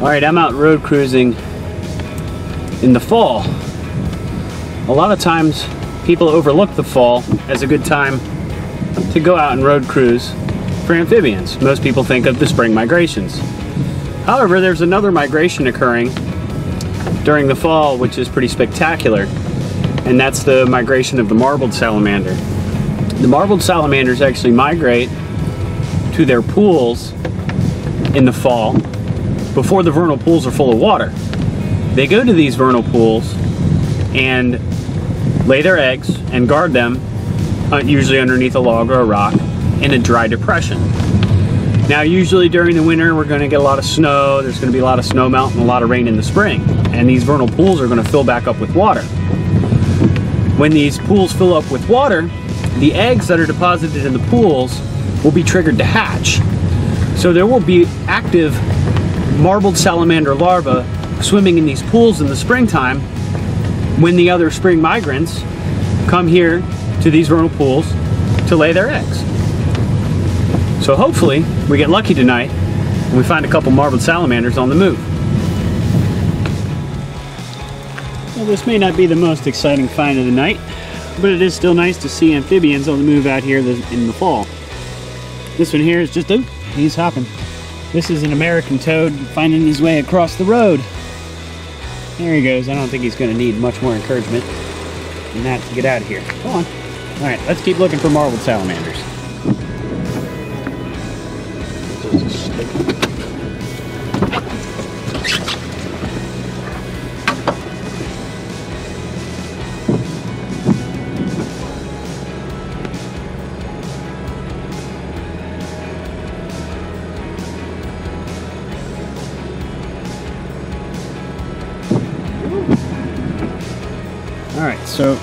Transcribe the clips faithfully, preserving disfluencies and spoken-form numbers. Alright, I'm out road cruising in the fall. A lot of times people overlook the fall as a good time to go out and road cruise for amphibians. Most people think of the spring migrations. However, there's another migration occurring during the fall which is pretty spectacular, and that's the migration of the marbled salamander. The marbled salamanders actually migrate to their pools in the fall before the vernal pools are full of water. They go to these vernal pools and lay their eggs and guard them, usually underneath a log or a rock, in a dry depression. Now usually during the winter we're going to get a lot of snow, there's going to be a lot of snow melt and a lot of rain in the spring, and these vernal pools are going to fill back up with water. When these pools fill up with water, the eggs that are deposited in the pools will be triggered to hatch. So there will be active marbled salamander larvae swimming in these pools in the springtime when the other spring migrants come here to these vernal pools to lay their eggs. So hopefully we get lucky tonight and we find a couple marbled salamanders on the move. Well, this may not be the most exciting find of the night, but it is still nice to see amphibians on the move out here in the fall. This one here is just, oh, he's hopping. This is an American toad finding his way across the road. There he goes. I don't think he's going to need much more encouragement than that to get out of here. Come on. All right, let's keep looking for marbled salamanders. Alright, so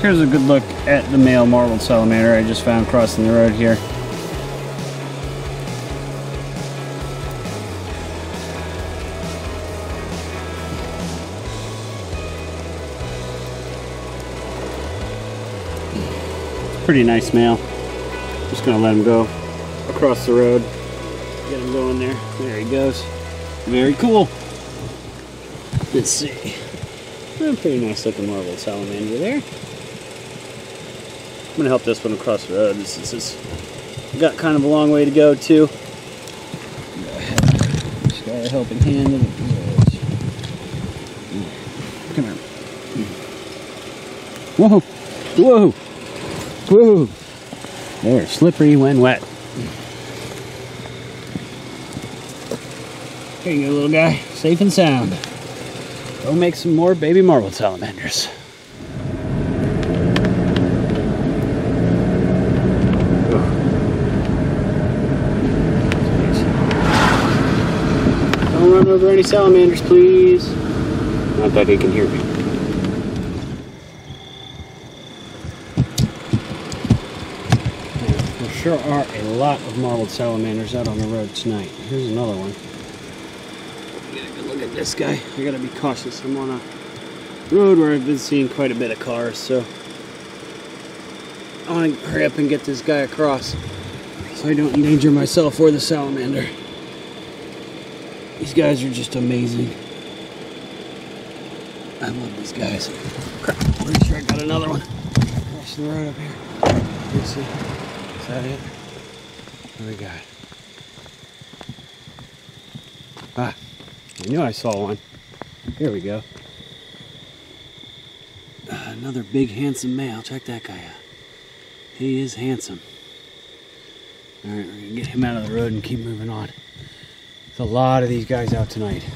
here's a good look at the male marbled salamander I just found crossing the road here. Pretty nice male. Just gonna let him go across the road. Get him going there. There he goes. Very cool. Let's see. Oh, pretty nice looking marbled salamander there. I'm gonna help this one across the road. This is this got kind of a long way to go too. Just got a helping hand. Come on. Whoa! Whoa! Whoa! They're slippery when wet. There you go, little guy. Safe and sound. Go make some more baby marbled salamanders. Don't run over any salamanders, please. Not that he can hear me. There sure are a lot of marbled salamanders out on the road tonight. Here's another one. Look at this guy. I gotta be cautious. I'm on a road where I've been seeing quite a bit of cars, so I want to hurry up and get this guy across so I don't endanger myself or the salamander. These guys are just amazing. I love these guys. Crap, I'm pretty sure I got another one. Watch the road up here. Let's see. Is that it? What do we got? Ah. I knew I saw one. Here we go. Uh, another big, handsome male. Check that guy out. He is handsome. All right, we're going to get him out of the road and keep moving on. There's a lot of these guys out tonight.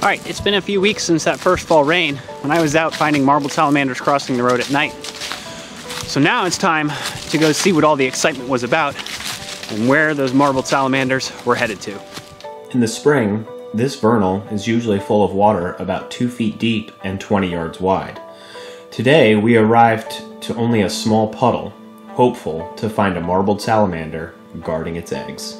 Alright, it's been a few weeks since that first fall rain when I was out finding marbled salamanders crossing the road at night. So now it's time to go see what all the excitement was about and where those marbled salamanders were headed to. In the spring, this vernal is usually full of water about two feet deep and twenty yards wide. Today we arrived to only a small puddle, hopeful to find a marbled salamander guarding its eggs.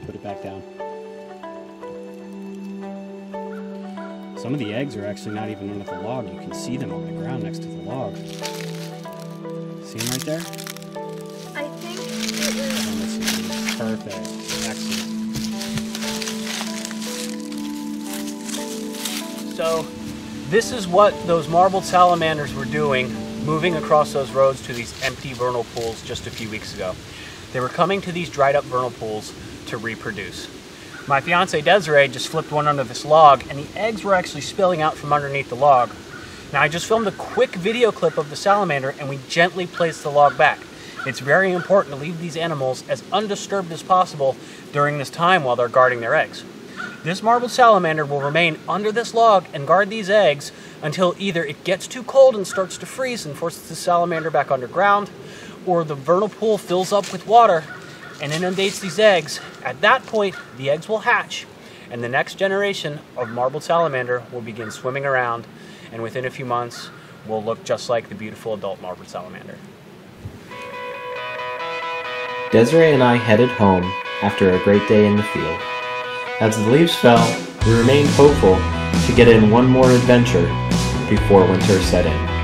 gently put it back down. Some of the eggs are actually not even in the log. You can see them on the ground next to the log. See them right there? I think it was... Perfect. Excellent. So this is what those marbled salamanders were doing, moving across those roads to these empty vernal pools just a few weeks ago. They were coming to these dried up vernal pools to reproduce. My fiance Desiree just flipped one under this log and the eggs were actually spilling out from underneath the log. Now I just filmed a quick video clip of the salamander and we gently placed the log back. It's very important to leave these animals as undisturbed as possible during this time while they're guarding their eggs. This marbled salamander will remain under this log and guard these eggs until either it gets too cold and starts to freeze and forces the salamander back underground, or the vernal pool fills up with water and inundates these eggs. At that point, the eggs will hatch and the next generation of marbled salamander will begin swimming around, and within a few months will look just like the beautiful adult marbled salamander. Desiree and I headed home after a great day in the field. As the leaves fell, we remained hopeful to get in one more adventure before winter set in.